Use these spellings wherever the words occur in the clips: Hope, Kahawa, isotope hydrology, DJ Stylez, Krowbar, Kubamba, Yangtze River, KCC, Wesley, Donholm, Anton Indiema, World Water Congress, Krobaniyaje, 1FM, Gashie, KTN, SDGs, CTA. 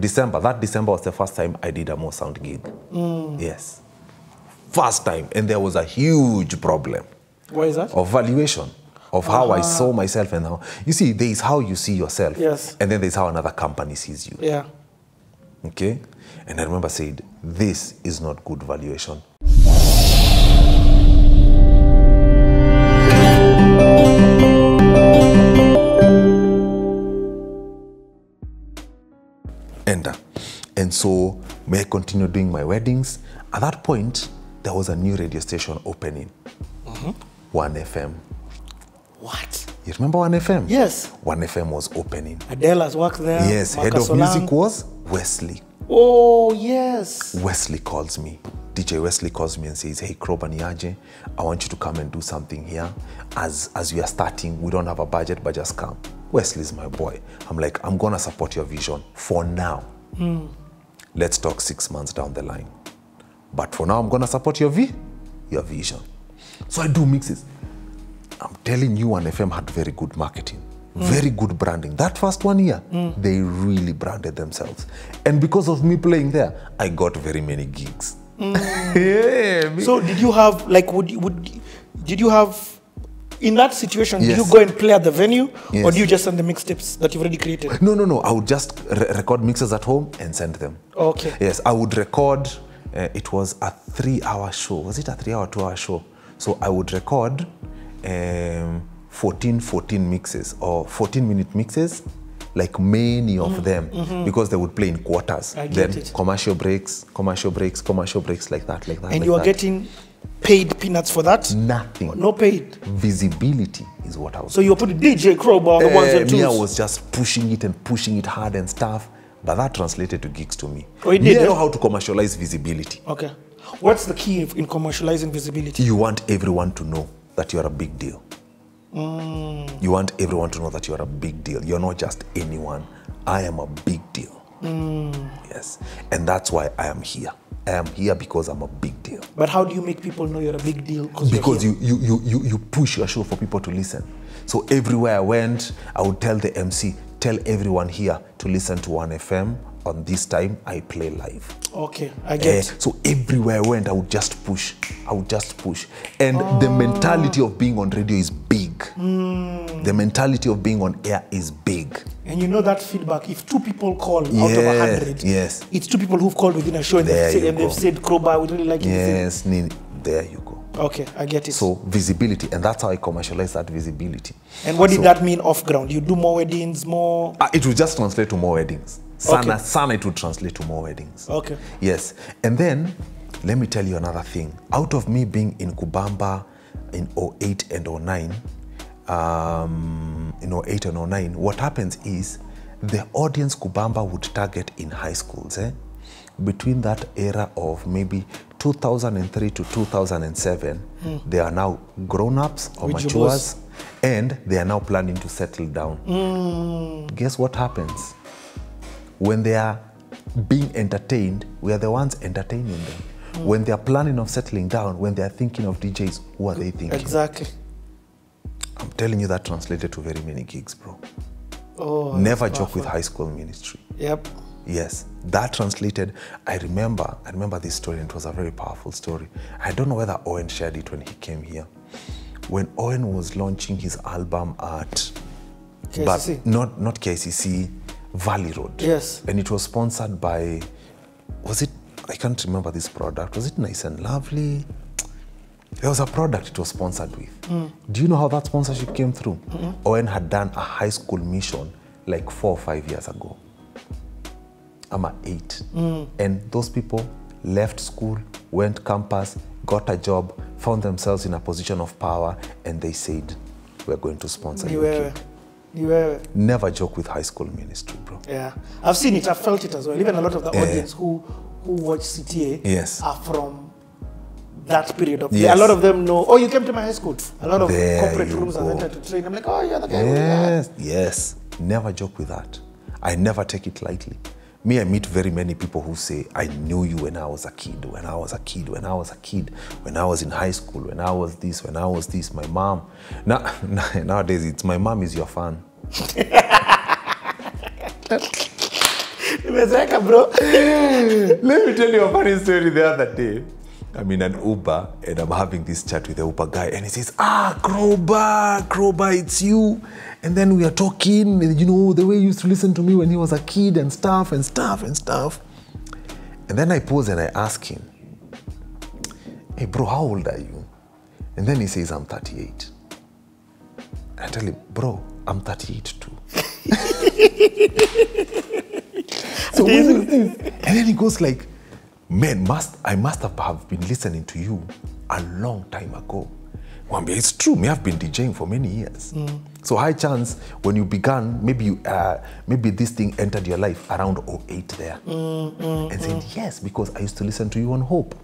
December. That December was the first time I did a Mo Sound gig. Mm. Yes. First time. And there was a huge problem. What is that? Of valuation. Of how I saw myself and how... You see, there is how you see yourself. Yes. And then there's how another company sees you. Yeah. Okay? And I remember saying, this is not good valuation. And so I continued doing my weddings. At that point, there was a new radio station opening. Mm-hmm. 1FM. What? You remember 1FM? Yes. 1FM was opening. Adela's worked there. Yes, Marcus head of Solang. Music was Wesley. Oh, yes. Wesley calls me. DJ Wesley calls me and says, hey, Krobaniyaje, I want you to come and do something here. As we are starting, we don't have a budget, but just come. Wesley's my boy. I'm like, I'm going to support your vision for now. Mm. Let's talk 6 months down the line. But for now, I'm going to support your vision. So I do mixes. I'm telling you, 1FM had very good marketing, very good branding. That first 1 year, they really branded themselves. And because of me playing there, I got very many gigs. Mm. Yeah, so did you have, like, did you have, in that situation, yes. Did you go and play at the venue? Yes. Or do you just send the mixtapes that you've already created? No, no, no. I would just record mixes at home and send them. Okay. Yes, I would record. It was a 3-hour show. Was it a 2-hour show? So I would record 14 mixes or 14-minute mixes, like many of them, because they would play in quarters. Then commercial breaks, like that. And you are getting paid peanuts for that? Nothing. No paid. Visibility is what I was. So you put DJ Krowbar on the ones and twos. I was just pushing it and pushing it hard and stuff, but that translated to gigs to me. Oh, it did. You know how to commercialize visibility. Okay. What's the key in commercializing visibility? You want everyone to know that you are a big deal. Mm. You want everyone to know that you are a big deal. You're not just anyone. I am a big deal. Mm. Yes. And that's why I am here. I am here because I'm a big deal. But how do you make people know you're a big deal? Because you push your show for people to listen. So everywhere I went, I would tell the MC, tell everyone here to listen to 1FM. On this time, I play live. Okay, I get it. So everywhere I went, I would just push. I would just push. And the mentality of being on radio is big. Mm. The mentality of being on air is big. And you know that feedback, if 2 people call out of 100, yes. It's 2 people who've called within a show and they've said, Krowbar, we really like it. Yes, there you go. Okay, I get it. So visibility, and that's how I commercialize that visibility. And what did that mean off ground? You do more weddings, more? It would just translate to more weddings. Sana, it would translate to more weddings. Okay. Yes. And then, let me tell you another thing. Out of me being in Kubamba in 08 and 09, what happens is the audience Kubamba would target in high schools. Between that era of maybe 2003 to 2007, they are now grown-ups or matures, and they are now planning to settle down. Mm. Guess what happens? When they are being entertained, we are the ones entertaining them. Mm. When they are planning of settling down, when they are thinking of DJs, who are they thinking? Exactly. I'm telling you, that translated to very many gigs, bro. Oh, never joke with high school ministry. Yep. Yes, that translated. I remember this story, and it was a very powerful story. I don't know whether Owen shared it when he came here. When Owen was launching his album at... KCC? But not KCC. Valley Road. Yes. And it was sponsored by, was it, I can't remember this product. Was it Nice and Lovely? There was a product it was sponsored with. Mm. Do you know how that sponsorship came through? Mm-hmm. Owen had done a high school mission like 4 or 5 years ago. I'm at 8. Mm. And those people left school, went campus, got a job, found themselves in a position of power, and they said, we're going to sponsor you. Never joke with high school ministry, bro. Yeah, I've seen it. I've felt it as well. Even a lot of the audience who watch CTA are from that period of a lot of them know, oh, you came to my high school. A lot of corporate rooms are entered to train. I'm like, oh, you're the guy. Yes, yes. Never joke with that. I never take it lightly. Me, I meet very many people who say, I knew you when I was a kid, when I was in high school, when I was this, my mom. Now, nowadays, it's my mom is your fan. nimezeka bro. Let me tell you a funny story the other day. I'm in an Uber and I'm having this chat with the Uber guy and he says, Krowbar, it's you. And then we are talking, you know, the way he used to listen to me when he was a kid and stuff. And then I pause and I ask him, hey bro, how old are you? And then he says, I'm 38. I tell him, bro, I'm 38 too. So what is this? And then he goes like, man, I must have been listening to you a long time ago. Mwambia, it's true, me, I've been DJing for many years. Mm. So high chance when you began, maybe this thing entered your life around 08 there. And said, yes, because I used to listen to you on Hope.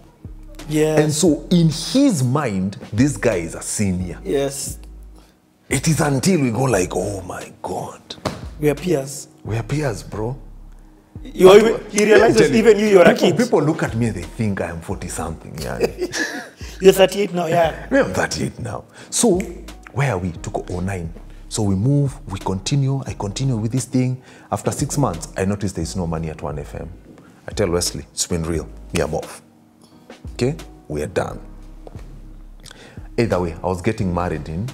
Yes. And so in his mind, this guy is a senior. Yes. It is until we go like, oh my God. We are peers. We are peers, bro. You realize even you are a kid. People look at me and they think I am 40-something. Yeah. You're 38 now, yeah. I'm 38 now. So, where are we? To go 09. So we move, we continue, I continue with this thing. After 6 months, I notice there is no money at 1FM. I tell Wesley, it's been real. Me, I'm off. Okay? We are done. Either way, I was getting married in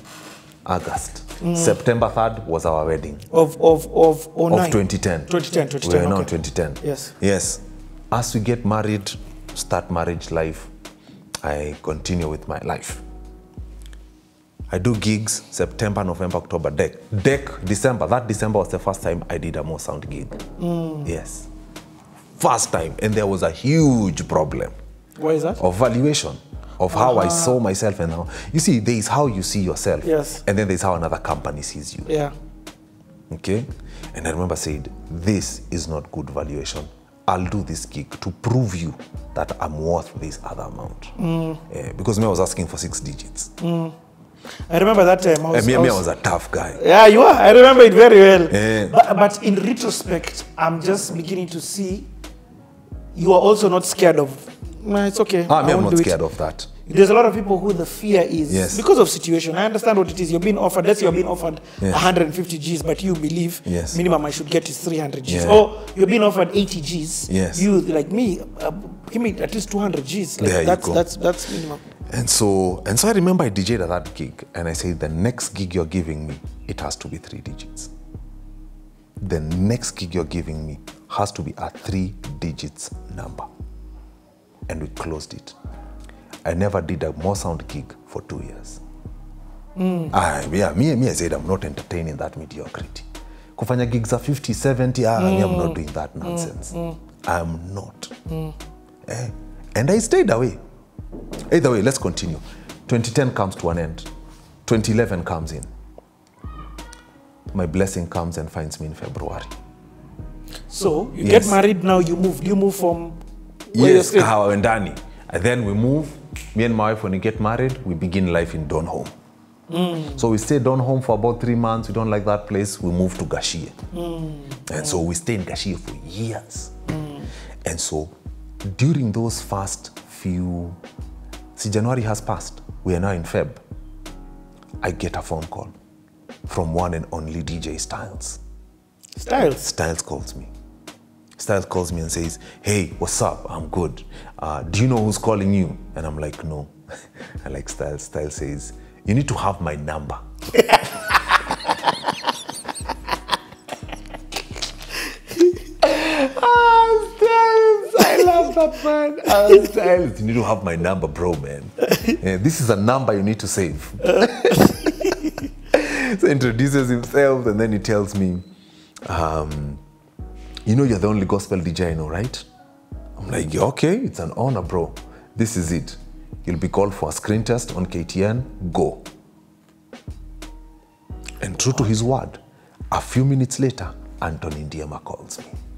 August. September 3rd was our wedding. Of 2010. 2010. We are now 2010. Yes. Yes. As we get married, start marriage life, I continue with my life. I do gigs, September, November, October, Deck, December. That December was the first time I did a more sound gig. Yes. First time. And there was a huge problem. What is that? Of valuation. Of how I saw myself and how. You see, there is how you see yourself. Yes. And then there's how another company sees you. Yeah. Okay? And I remember saying, this is not good valuation. I'll do this gig to prove you that I'm worth this other amount. Because me, I was asking for 6 digits. I remember that time. I was a tough guy. Yeah, you are. I remember it very well. Yeah. But in retrospect, I'm just beginning to see you are also not scared of. No, it's okay. I'm not scared of that. There's a lot of people who the fear is because of situation. I understand what it is. You're being offered, let's say you're being offered 150 Gs, but you believe minimum I should get is 300 Gs. Yeah. Or you're being offered 80 Gs. Yes. You, like me, give me at least 200 Gs. Like, that's minimum. And so I remember I DJed at that gig and I said, the next gig you're giving me, it has to be 3 digits. The next gig you're giving me has to be a 3 digits number. And we closed it. I never did a more sound gig for 2 years. I said, I'm not entertaining that mediocrity. Kufanya gigs are 50, 70, I'm not doing that nonsense. I'm not. And I stayed away. Either way, let's continue. 2010 comes to an end. 2011 comes in. My blessing comes and finds me in February. So, you get married now, you move from... Yes, Kahawa and Dani. And then we move. Me and my wife, when we get married, we begin life in Donholm. So we stay Donholm for about 3 months. We don't like that place. We move to Gashie. And so we stay in Gashie for years. And so during those first few... See, January has passed. We are now in Feb. I get a phone call from one and only DJ Stylez. Stylez? Stylez calls me. Stylez calls me and says, hey, what's up? I'm good. Do you know who's calling you? And I'm like, no. I like Stylez. Stylez says, you need to have my number. Stylez, I love that man. Stylez, you need to have my number, bro, man. This is a number you need to save. So he introduces himself and then he tells me, you know you're the only gospel DJ I know, right? I'm like, yeah, okay, it's an honor, bro. This is it. You'll be called for a screen test on KTN, go. And true to his word, a few minutes later, Anton Indiema calls me.